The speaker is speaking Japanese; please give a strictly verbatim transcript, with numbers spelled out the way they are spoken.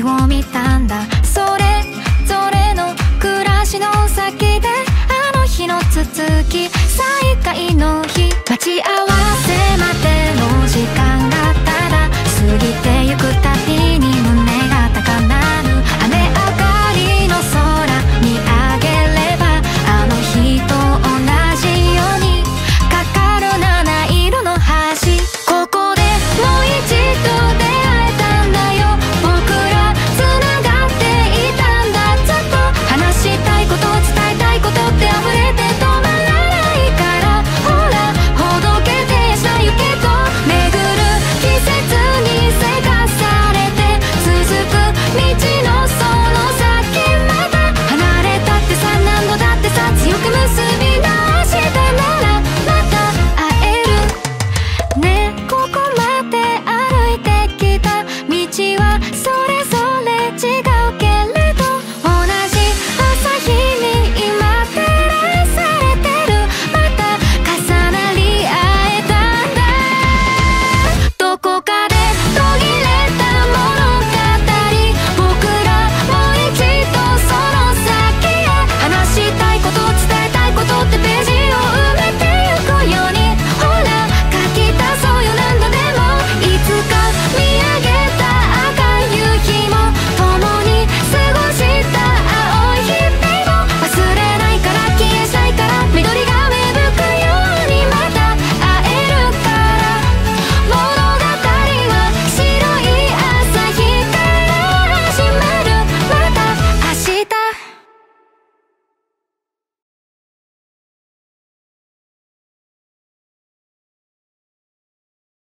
月を見たんだ。